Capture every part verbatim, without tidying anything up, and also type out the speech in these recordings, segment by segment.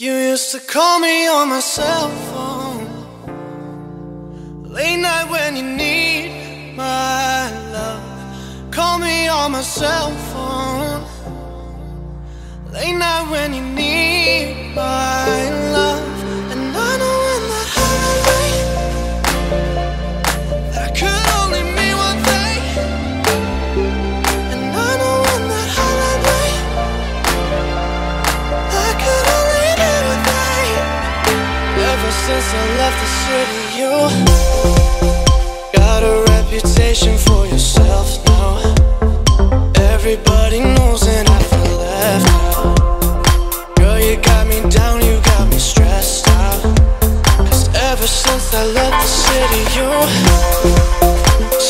You used to call me on my cell phone, late night when you need my love. Call me on my cell phone, late night when you need my love. And I know in the heart that I could only mean one thing. And I know in the heart that I could. Since I left the city, you got a reputation for yourself now. Everybody knows and I feel left out. Girl, you got me down, you got me stressed out. 'Cause ever since I left the city, you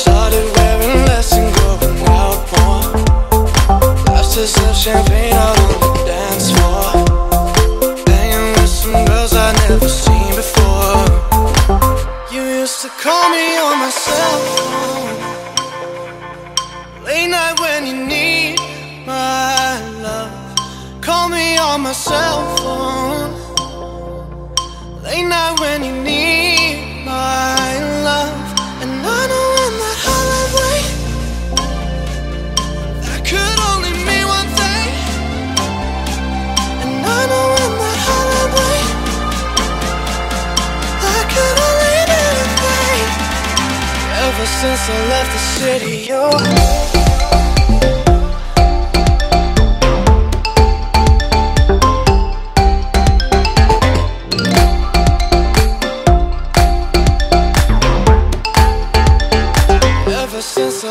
started wearing less and going out more. Glasses of champagne all on the dance floor, hanging with some girls I never seen. Call me on my cell phone, late night when you need my love. Call me on my cell phone, late night when you need my love. And I know in that holiday that I could only mean one thing. And I know in that holiday that I could only. Ever since I left the city, yo. Ever since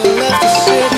I left the city.